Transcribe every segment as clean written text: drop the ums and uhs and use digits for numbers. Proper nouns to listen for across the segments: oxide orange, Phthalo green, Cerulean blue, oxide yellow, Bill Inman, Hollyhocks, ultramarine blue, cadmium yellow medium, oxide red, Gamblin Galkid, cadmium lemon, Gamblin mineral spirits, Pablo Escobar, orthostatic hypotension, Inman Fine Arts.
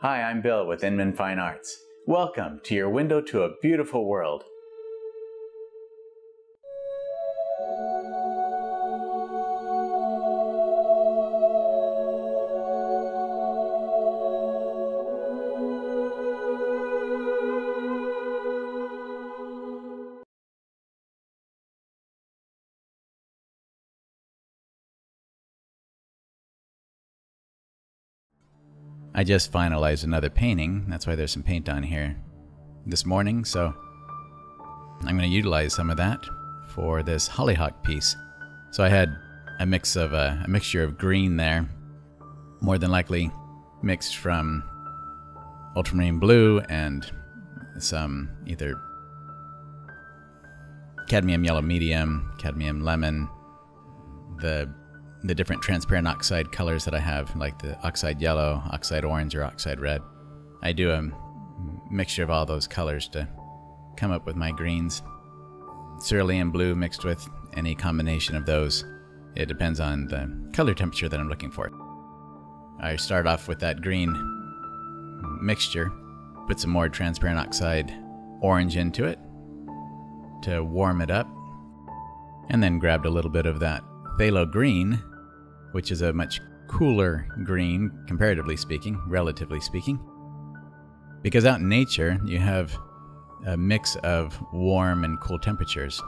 Hi, I'm Bill with Inman Fine Arts. Welcome to your window to a beautiful world. I just finalized another painting, that's why there's some paint on here this morning, so I'm going to utilize some of that for this hollyhock piece. So I had a mixture of green there, more than likely mixed from ultramarine blue and some either cadmium yellow medium, cadmium lemon, the different transparent oxide colors that I have, like the oxide yellow, oxide orange, or oxide red. I do a mixture of all those colors to come up with my greens. Cerulean blue mixed with any combination of those. It depends on the color temperature that I'm looking for. I start off with that green mixture, put some more transparent oxide orange into it to warm it up, and then grabbed a little bit of that Phthalo green, which is a much cooler green, comparatively speaking, relatively speaking. Because out in nature, you have a mix of warm and cool temperatures.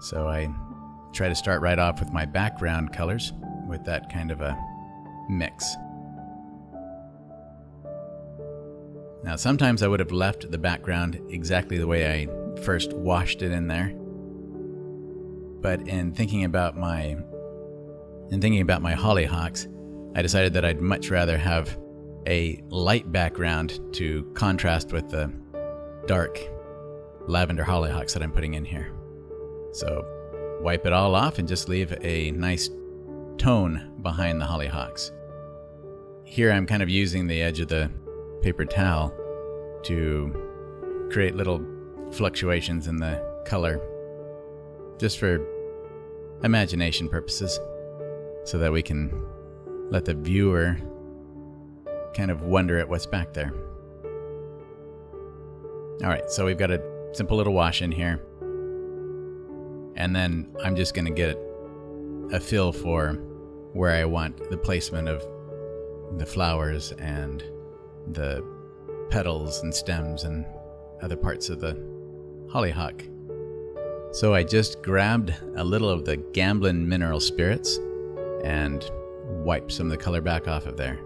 So I try to start right off with my background colors with that kind of a mix. Now, sometimes I would have left the background exactly the way I first washed it in there. But in thinking about my hollyhocks, I decided that I'd much rather have a light background to contrast with the dark lavender hollyhocks that I'm putting in here. So wipe it all off and just leave a nice tone behind the hollyhocks. Here I'm kind of using the edge of the paper towel to create little fluctuations in the color, just for imagination purposes, so that we can let the viewer kind of wonder at what's back there. Alright, so we've got a simple little wash in here, and then I'm just going to get a feel for where I want the placement of the flowers and the petals and stems and other parts of the hollyhock. So I just grabbed a little of the Gamblin mineral spirits and wiped some of the color back off of there.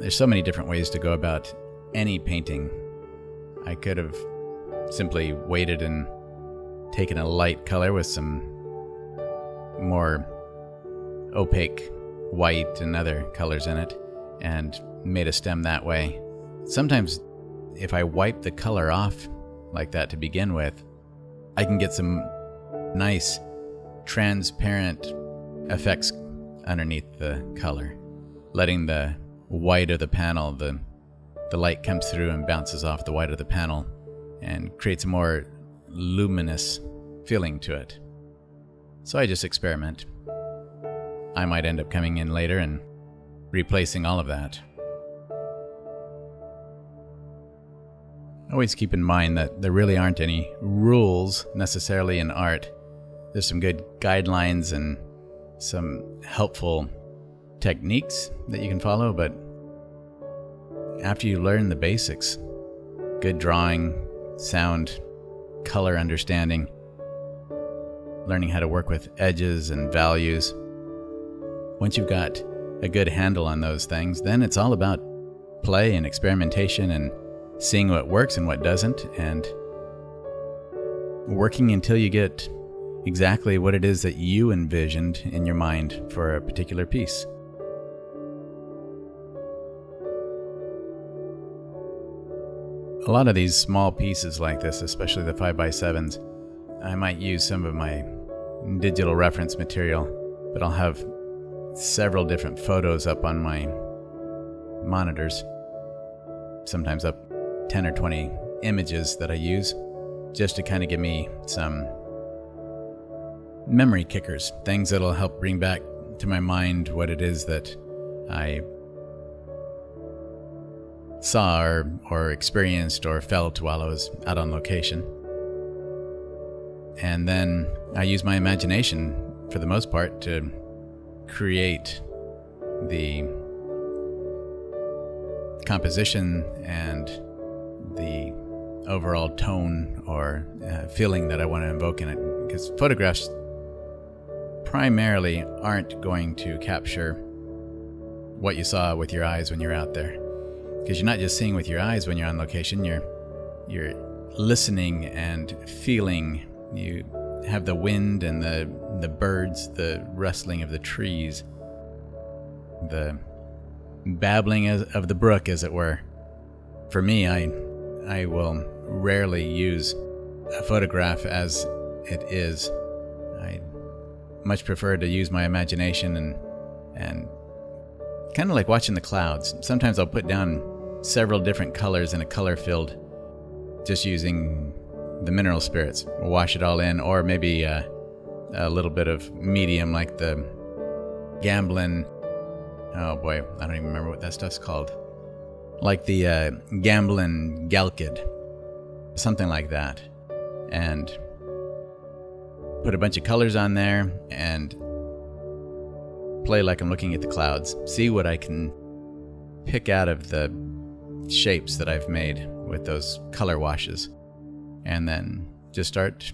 There's so many different ways to go about any painting. I could have simply waited and taken a light color with some more opaque white and other colors in it and made a stem that way. Sometimes if I wipe the color off like that to begin with, I can get some nice transparent effects underneath the color, letting the white of the panel, the light comes through and bounces off the white of the panel and creates a more luminous feeling to it. So I just experiment. I might end up coming in later and replacing all of that. Always keep in mind that there really aren't any rules necessarily in art. There's some good guidelines and some helpful techniques that you can follow, but after you learn the basics, good drawing, sound, color understanding, learning how to work with edges and values, once you've got a good handle on those things, then it's all about play and experimentation and seeing what works and what doesn't, and working until you get exactly what it is that you envisioned in your mind for a particular piece. A lot of these small pieces like this, especially the 5x7s, I might use some of my digital reference material, but I'll have several different photos up on my monitors, sometimes up 10 or 20 images that I use, just to kind of give me some memory kickers, things that'll help bring back to my mind what it is that I saw or experienced or felt while I was out on location. And then I used my imagination, for the most part, to create the composition and the overall tone or feeling that I want to invoke in it. Because photographs primarily aren't going to capture what you saw with your eyes when you're out there. Because you're not just seeing with your eyes when you're on location, you're listening and feeling. You have the wind and the birds, the rustling of the trees, the babbling of the brook, as it were. For me, I will rarely use a photograph as it is. I much prefer to use my imagination and kind of like watching the clouds. Sometimes I'll put down several different colors in a color field just using the mineral spirits. Wash it all in, or maybe a little bit of medium like the Gamblin. Oh boy, I don't even remember what that stuff's called. Like the Gamblin Galkid, something like that. And put a bunch of colors on there and play like I'm looking at the clouds. See what I can pick out of the shapes that I've made with those color washes. And then just start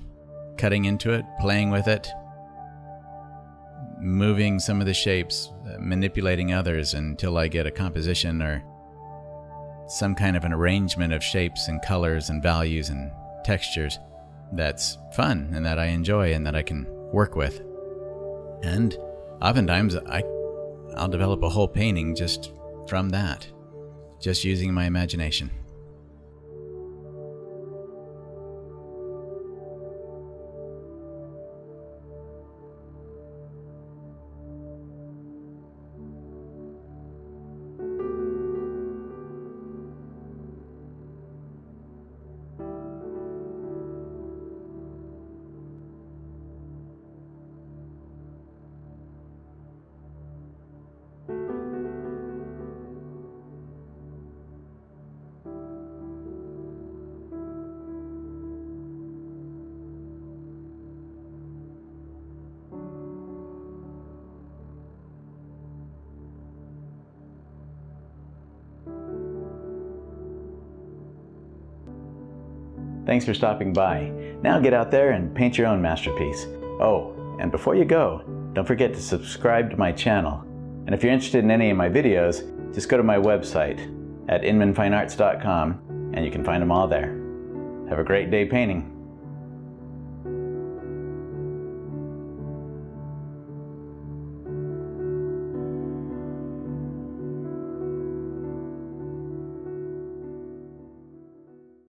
cutting into it, playing with it, moving some of the shapes, manipulating others until I get a composition or some kind of an arrangement of shapes and colors and values and textures that's fun and that I enjoy and that I can work with. And oftentimes I'll develop a whole painting just from that, just using my imagination. Thanks for stopping by. Now get out there and paint your own masterpiece. Oh, and before you go, don't forget to subscribe to my channel. And if you're interested in any of my videos, just go to my website at inmanfinearts.com and you can find them all there. Have a great day painting.